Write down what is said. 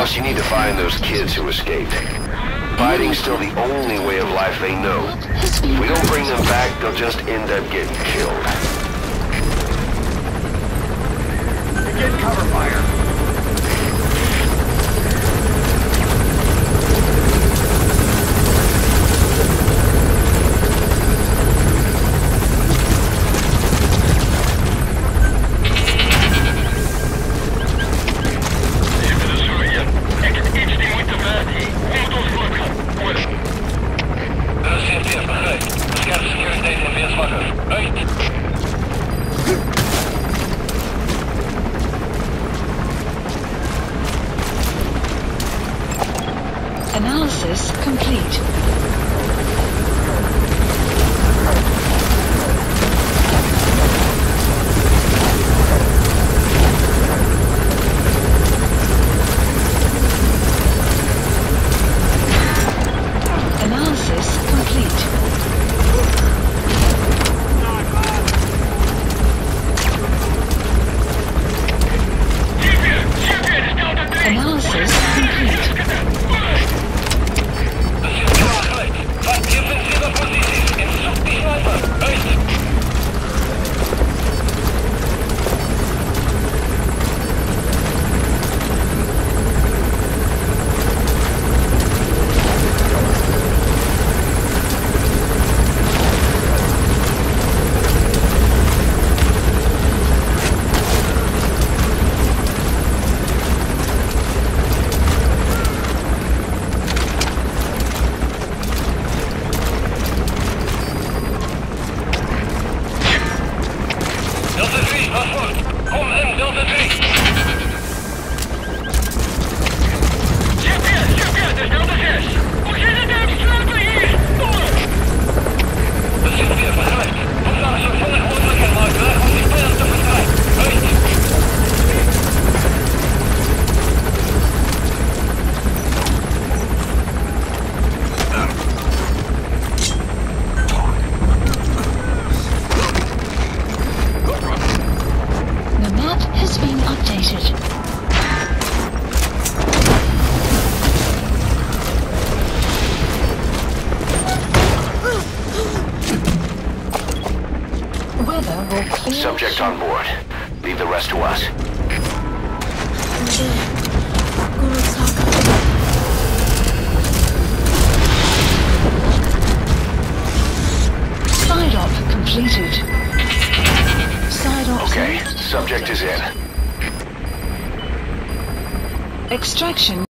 Plus, you need to find those kids who escaped. Fighting's still the only way of life they know. If we don't bring them back, they'll just end up getting killed. Begin cover fire. Analysis complete. Subject on board. Leave the rest to us. Side op completed. Side op. Okay, subject is in. Extraction.